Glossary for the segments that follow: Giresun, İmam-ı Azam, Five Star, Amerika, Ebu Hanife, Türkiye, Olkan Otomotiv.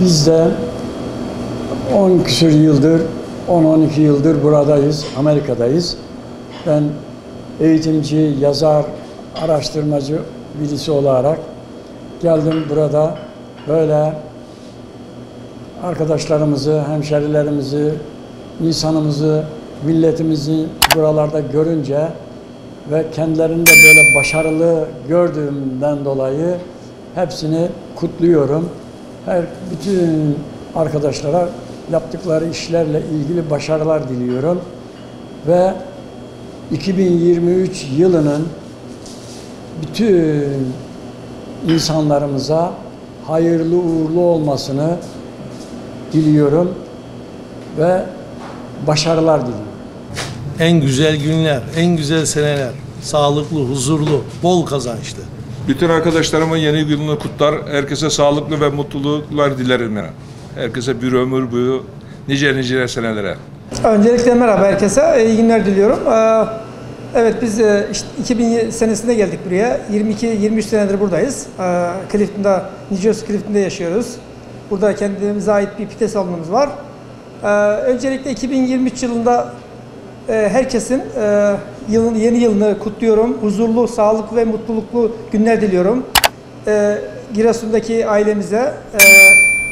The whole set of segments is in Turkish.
Biz de 10 küsur yıldır, 10-12 yıldır buradayız, Amerika'dayız. Ben eğitimci, yazar, araştırmacı birisi olarak geldim burada. Böyle arkadaşlarımızı, hemşerilerimizi, insanımızı, milletimizi buralarda görünce ve kendilerini de böyle başarılı gördüğümden dolayı hepsini kutluyorum. Bütün arkadaşlara yaptıkları işlerle ilgili başarılar diliyorum. Ve 2023 yılının bütün insanlarımıza hayırlı uğurlu olmasını diliyorum ve başarılar diliyorum. En güzel günler, en güzel seneler, sağlıklı, huzurlu, bol kazançlı. Bütün arkadaşlarımın yeni yılını kutlar, herkese sağlıklı ve mutluluklar dilerim yani. Herkese bir ömür boyu, nice senelere. Öncelikle merhaba herkese, iyi günler diliyorum. Evet, biz işte 2000 senesinde geldik buraya, 22-23 senedir buradayız. Clifton'da, Nicos Clifton'da yaşıyoruz. Burada kendimize ait bir pites salonumuz var. Öncelikle 2023 yılında herkesin yeni yılını kutluyorum. Huzurlu, sağlıklı ve mutluluklu günler diliyorum. Giresun'daki ailemize,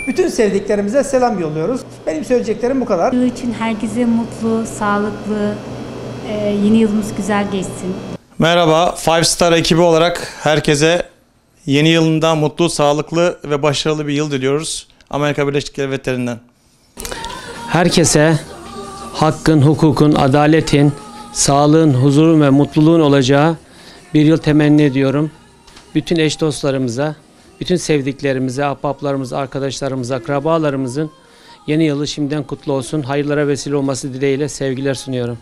bütün sevdiklerimize selam yolluyoruz. Benim söyleyeceklerim bu kadar. Yıl için herkese mutlu, sağlıklı, yeni yılımız güzel geçsin. Merhaba, Five Star ekibi olarak herkese yeni yılında mutlu, sağlıklı ve başarılı bir yıl diliyoruz. Amerika Birleşik Devletleri'nden. Herkese hakkın, hukukun, adaletin, sağlığın, huzurun ve mutluluğun olacağı bir yıl temenni ediyorum. Bütün eş dostlarımıza, bütün sevdiklerimize, ahbaplarımıza, arkadaşlarımıza, akrabalarımızın yeni yılı şimdiden kutlu olsun. Hayırlara vesile olması dileğiyle sevgiler sunuyorum.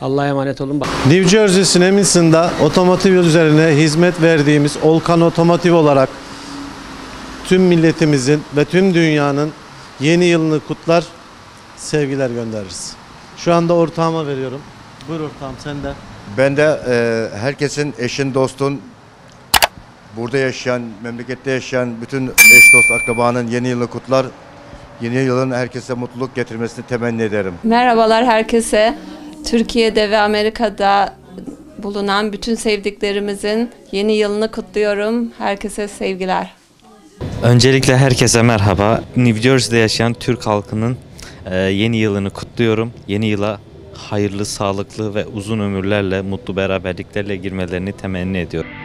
Allah'a emanet olun. New Jersey Sineminson'da otomotiv üzerine hizmet verdiğimiz Olkan Otomotiv olarak tüm milletimizin ve tüm dünyanın yeni yılını kutlar, sevgiler göndeririz. Şu anda ortağıma veriyorum. Buyur ortağım, sen de. Ben de herkesin, eşin, dostun, burada yaşayan, memlekette yaşayan bütün eş, dost, akrabanın yeni yılını kutlar. Yeni yılın herkese mutluluk getirmesini temenni ederim. Merhabalar herkese. Türkiye'de ve Amerika'da bulunan bütün sevdiklerimizin yeni yılını kutluyorum. Herkese sevgiler. Öncelikle herkese merhaba. New Jersey'de yaşayan Türk halkının yeni yılını kutluyorum. Yeni yıla hayırlı, sağlıklı ve uzun ömürlerle, mutlu beraberliklerle girmelerini temenni ediyorum.